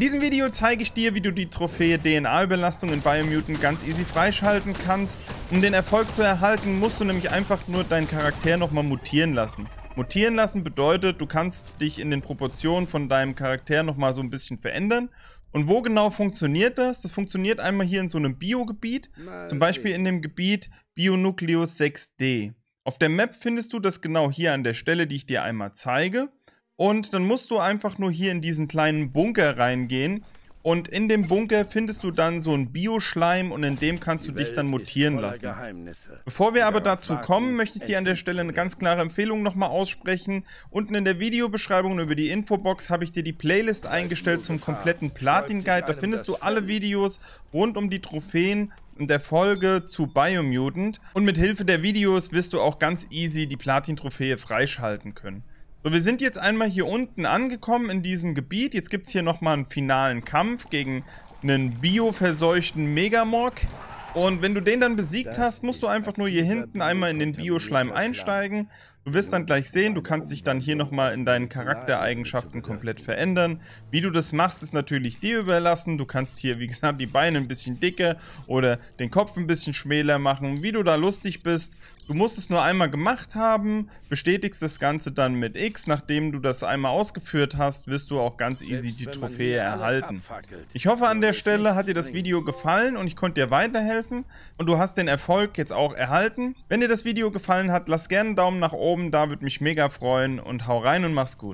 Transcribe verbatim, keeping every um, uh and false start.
In diesem Video zeige ich dir, wie du die Trophäe D N A-Überlastung in Biomutant ganz easy freischalten kannst. Um den Erfolg zu erhalten, musst du nämlich einfach nur deinen Charakter nochmal mutieren lassen. Mutieren lassen bedeutet, du kannst dich in den Proportionen von deinem Charakter nochmal so ein bisschen verändern. Und wo genau funktioniert das? Das funktioniert einmal hier in so einem Biogebiet, zum Beispiel in dem Gebiet Bio-Nucleus sechs D. Auf der Map findest du das genau hier an der Stelle, die ich dir einmal zeige. Und dann musst du einfach nur hier in diesen kleinen Bunker reingehen und in dem Bunker findest du dann so einen Bioschleim und in dem kannst du dich dann mutieren lassen. Bevor wir aber dazu kommen, möchte ich dir an der Stelle eine ganz klare Empfehlung nochmal aussprechen. Unten in der Videobeschreibung und über die Infobox habe ich dir die Playlist eingestellt zum kompletten Platin-Guide. Da findest du alle Videos rund um die Trophäen und Erfolge zu Biomutant. Und mit Hilfe der Videos wirst du auch ganz easy die Platin-Trophäe freischalten können. So, wir sind jetzt einmal hier unten angekommen in diesem Gebiet. Jetzt gibt es hier nochmal einen finalen Kampf gegen einen bioverseuchten Megamog. Und wenn du den dann besiegt hast, musst du einfach nur hier hinten einmal in den Bioschleim einsteigen. Du wirst dann gleich sehen, du kannst dich dann hier nochmal in deinen Charaktereigenschaften komplett verändern. Wie du das machst, ist natürlich dir überlassen. Du kannst hier, wie gesagt, die Beine ein bisschen dicker oder den Kopf ein bisschen schmäler machen, wie du da lustig bist. Du musst es nur einmal gemacht haben, bestätigst das Ganze dann mit X. Nachdem du das einmal ausgeführt hast, wirst du auch ganz easy die Trophäe erhalten. Ich hoffe, an der Stelle hat dir das Video gefallen und ich konnte dir weiterhelfen. Und du hast den Erfolg jetzt auch erhalten. Wenn dir das Video gefallen hat, lass gerne einen Daumen nach oben. Da würde mich mega freuen und hau rein und mach's gut.